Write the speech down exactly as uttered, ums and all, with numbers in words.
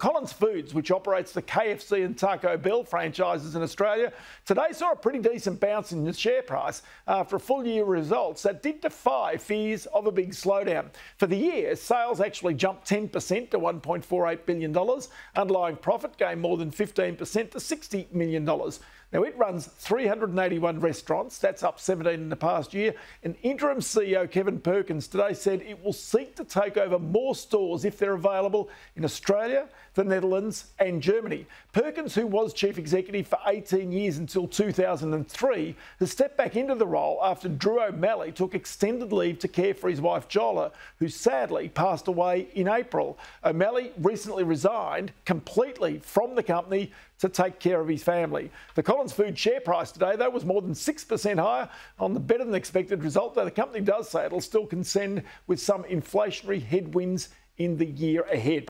Collins Foods, which operates the K F C and Taco Bell franchises in Australia, today saw a pretty decent bounce in the share price after full-year results that did defy fears of a big slowdown. For the year, sales actually jumped ten percent to one point four eight billion dollars. Underlying profit gained more than fifteen percent to sixty million dollars. Now, it runs three hundred eighty-one restaurants. That's up seventeen in the past year. And interim C E O Kevin Perkins today said it will seek to take over more stores if they're available in Australia, the Netherlands and Germany. Perkins, who was chief executive for eighteen years until two thousand three, has stepped back into the role after Drew O'Malley took extended leave to care for his wife Jola, who sadly passed away in April. O'Malley recently resigned completely from the company to take care of his family. The Collins Foods share price today, though, was more than six percent higher on the better-than-expected result, though the company does say it'll still contend with some inflationary headwinds in the year ahead.